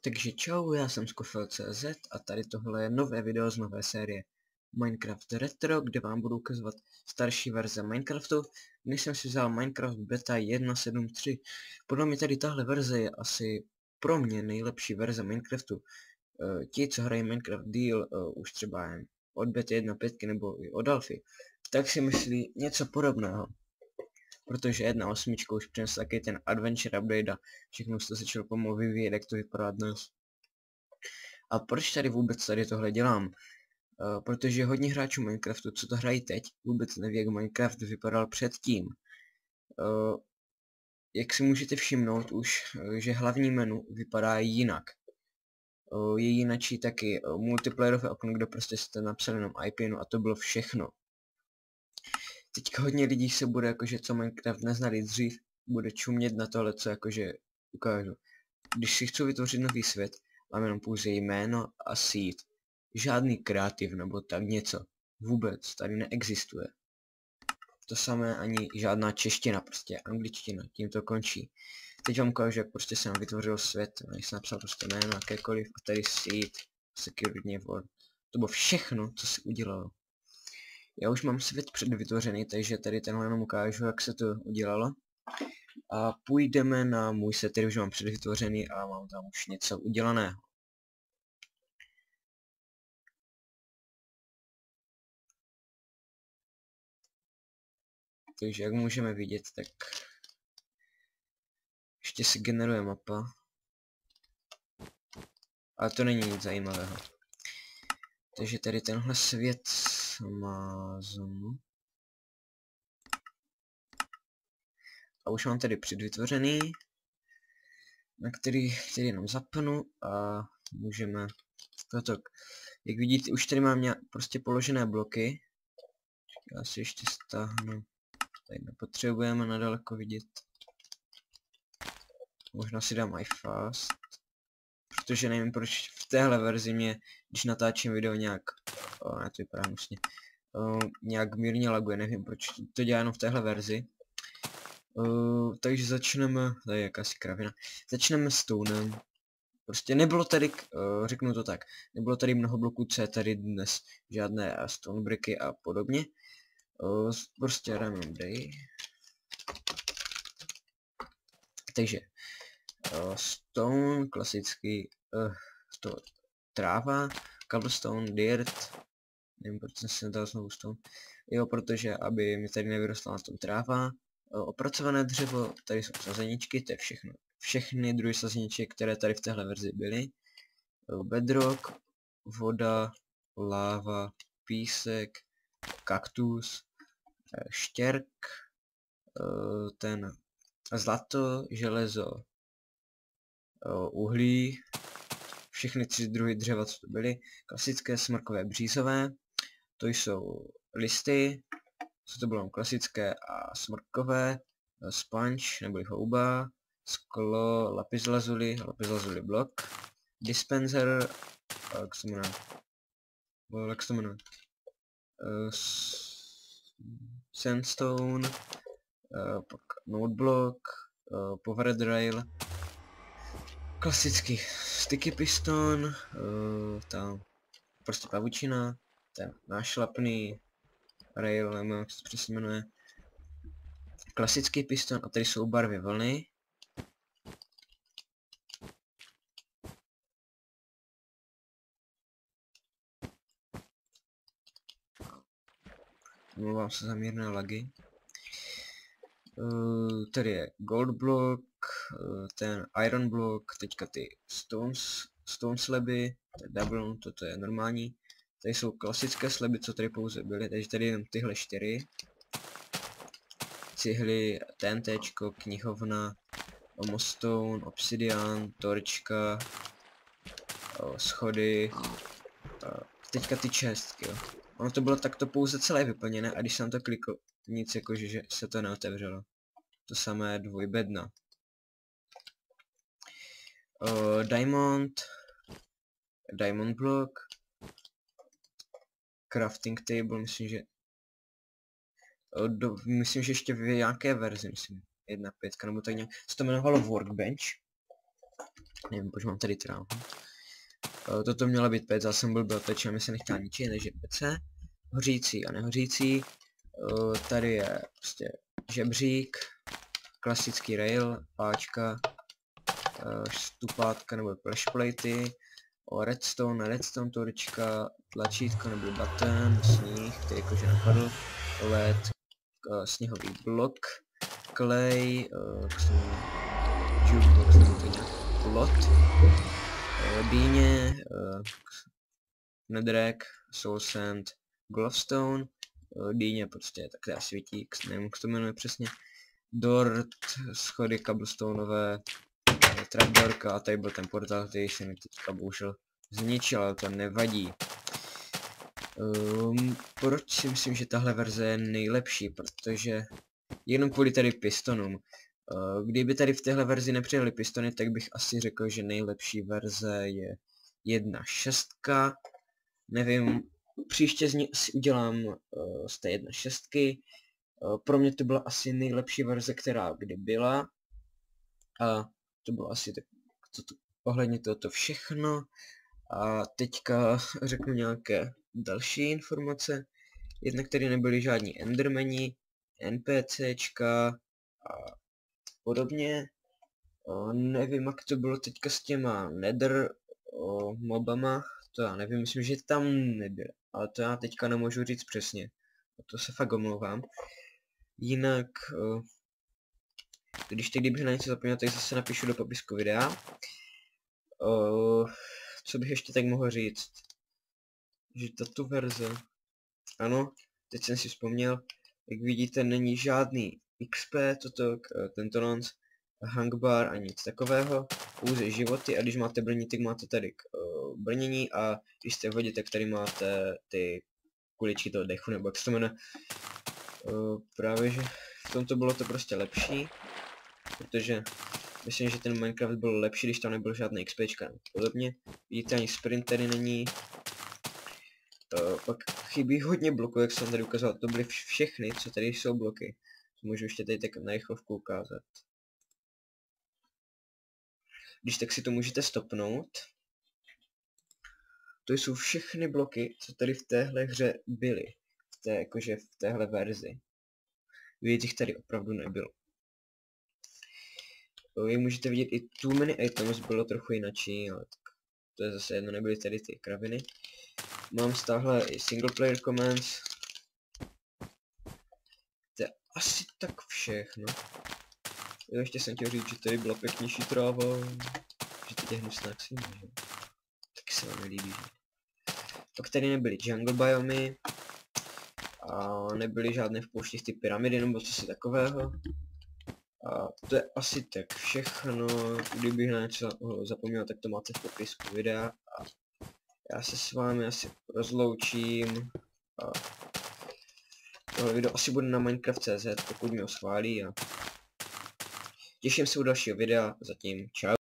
Takže čau, já jsem Scofield CZ a tady tohle je nové video z nové série Minecraft Retro, kde vám budu ukazovat starší verze Minecraftu. Dnes jsem si vzal Minecraft Beta 1.7.3. Podle mě tady tahle verze je asi pro mě nejlepší verze Minecraftu. Ti, co hrají Minecraft díl už třeba jen od Beta 1.5 nebo i od Alfy, tak si myslí něco podobného. Protože 1.8 už přinesl taky ten Adventure Update a všechno se začal pomalu vyvíjet, jak to vypadá dnes. A proč tady vůbec tohle dělám? Protože hodně hráčů Minecraftu, co to hrají teď, vůbec neví, jak Minecraft vypadal předtím. Jak si můžete všimnout už, že hlavní menu vypadá jinak. Je jinačí taky multiplayerové okno, kde prostě jste napsali jenom IP, no a to bylo všechno. Teď hodně lidí se bude jakože, co Minecraft neznali dřív, bude čumět na tohle, co jakože ukážu. Když si chci vytvořit nový svět, mám jenom pouze jméno a seed. Žádný kreativ nebo tak něco. Vůbec tady neexistuje. To samé ani žádná čeština, prostě angličtina, tím to končí. Teď vám ukážu, jak prostě jsem vytvořil svět, než jsem napsal prostě jméno, jakékoliv, a tady seed, security world. To bylo všechno, co si udělalo. Já už mám svět předvytvořený, takže tady tenhle jenom ukážu, jak se to udělalo. A půjdeme na můj set, který už mám předvytvořený a mám tam už něco udělaného. Takže jak můžeme vidět, tak ještě si generuje mapa. A to není nic zajímavého. Takže tady tenhle svět má zoom. A už mám tady předvytvořený, na který jenom zapnu a můžeme tak. Jak vidíte, už tady mám prostě položené bloky. Já si ještě stáhnu. Tady nepotřebujeme nadaleko vidět. Možná si dám i fast. Protože nevím, proč v téhle verzi mě, když natáčím video nějak... ne, to vypadá hnusně. Nějak mírně laguje, nevím, proč to dělá jenom v téhle verzi. Takže začneme... Tady je jakási kravina. Začneme s tounem. Prostě nebylo tady, řeknu to tak, nebylo tady mnoho bloků, co je tady dnes. Žádné stone bricky a podobně. Prostě random day. Takže stone, klasický to tráva, cobblestone, dirt, nevím, proč jsem si nedal znovu stone. Jo, protože aby mi tady nevyrostla na tom tráva. Opracované dřevo, tady jsou sazeničky, to je všechno. Všechny druhy sazeniček, které tady v téhle verzi byly. Bedrock, voda, láva, písek, kaktus, štěrk, ten zlato, železo, uhlí, všechny tři druhy dřeva, co to byly, klasické, smrkové, břízové, to jsou listy, co to bylo klasické a smrkové, sponge neboli houba, sklo, lapis lazuli blok, dispenser, jak se jmenuje? Sandstone, pak noteblock, powered rail, klasický sticky piston, tam prostě pavučina, ten nášlapný rail, nevím, jak se to přesně jmenuje, klasický piston a tady jsou barvy vlny. Mluvám se za mírné lagy. Tady je gold block, ten iron block, teďka ty stone sleby, to je double, toto je normální. Tady jsou klasické sleby, co tady pouze byly, takže tady jenom tyhle čtyři. Cihly, TNTčko, knihovna, mostone, obsidian, torčka, schody, teďka ty čestky. Ono to bylo takto pouze celé vyplněné a když jsem to klikl, nic jakože že se to neotevřelo. To samé dvojbedna. Diamond block, crafting table, myslím, že... myslím, že ještě v nějaké verzi, myslím, 1.5 nebo tak nějak, se to jmenovalo workbench. Nevím, proč mám tady trávu. Toto měla být pec, já jsem byl beteč a mi se nechtěla ničit, než je pece. Hořící a nehořící. Tady je prostě žebřík, klasický rail, páčka, stupátka nebo flashplaty, redstone, redstone torčka, tlačítko nebo button, sníh, který jakože napadl, led, sněhový blok, clay, jukebox nebo to nějak plot, dýně, nedrek, soul sand, glowstone, dýně prostě takhle svítí, nevím, jak to jmenuje přesně, dort, schody cobblestoneové, trapdoorka a tady byl ten portál, který jsem teďka bohužel zničil, ale to nevadí. Proč si myslím, že tahle verze je nejlepší, protože jenom kvůli tady pistonům. Kdyby tady v téhle verzi nepřijeli pistony, tak bych asi řekl, že nejlepší verze je 1.6. Nevím, příště z ní asi udělám z té 1.6. Pro mě to byla asi nejlepší verze, která kdy byla. A to bylo asi tak ohledně tohoto všechno. A teďka řeknu nějaké další informace. Jednak tady nebyly žádní endermeni, NPCčka a podobně. Nevím, jak to bylo teďka s těma nether mobama, to já nevím, myslím, že tam nebyl, ale to já teďka nemůžu říct přesně, to se fakt omlouvám. Jinak, když teď bych na něco zapomněl, tak zase napíšu do popisku videa. Co bych ještě tak mohl říct, že tato verze, ano, teď jsem si vzpomněl, jak vidíte, není žádný XP, toto, tento nonc, hangbar a nic takového, pouze životy, a když máte brnit, tak máte tady brnění, a když jste v vodě, tak tady máte ty kuličky toho dechu, nebo jak se to jmenuje. Právě že v tomto bylo to prostě lepší, protože myslím, že ten Minecraft byl lepší, když tam nebyl žádný XPčka. Podobně, vidíte, ani sprint tady není. Pak chybí hodně bloků, jak jsem tady ukázal, to byly všechny, co tady jsou bloky. Můžu ještě tady tak na rychlovku ukázat. Když tak si to můžete stopnout. To jsou všechny bloky, co tady v téhle hře byly. Jakože v téhle verzi. Vidíte, jich tady opravdu nebylo. Vy můžete vidět i tu mini items, bylo trochu jinačí, ale tak to je zase jedno, nebyly tady ty kraviny. Mám stáhle i single player comments. Asi tak všechno. Jo, ještě jsem chtěl říct, že tady byla pěknější tráva. Že teď je hnusná k svým, že? Taky se vám nelíbí, že? Pak tady nebyly jungle biomy. A nebyly žádné v pouštích ty pyramidy nebo cosi takového. A to je asi tak všechno. Kdybych na něco zapomněl, tak to máte v popisku videa. A já se s vámi asi rozloučím. A tohle video asi bude na minecraft.cz, pokud mě ho schválí, a těším se u dalšího videa, zatím čau.